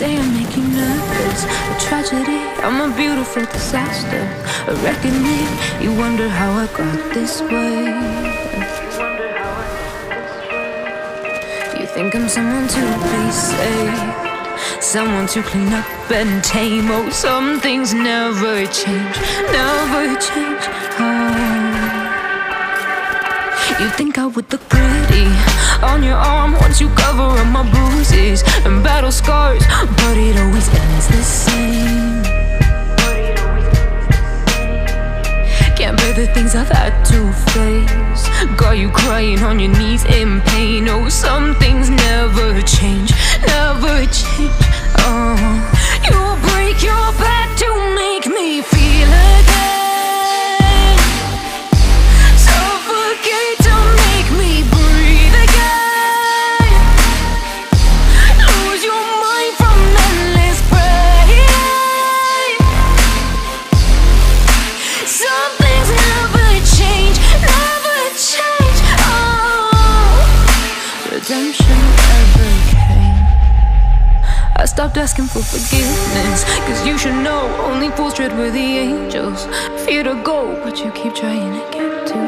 say I make you nervous. A tragedy, I'm a beautiful disaster, a reckoning. You wonder how I got this way. You think I'm someone to be saved, someone to clean up and tame. Oh, some things never change, never change. You think I would look pretty on your arm once you cover up my bruises and battle scars, but it always ends the same. Can't bear the things I've had to face, got you crying on your knees in pain. Oh, some things never change, never change. Oh, you break your back to make me feel again. I stopped asking for forgiveness, cause you should know only fools tread with the angels. Fear to go, but you keep trying to get to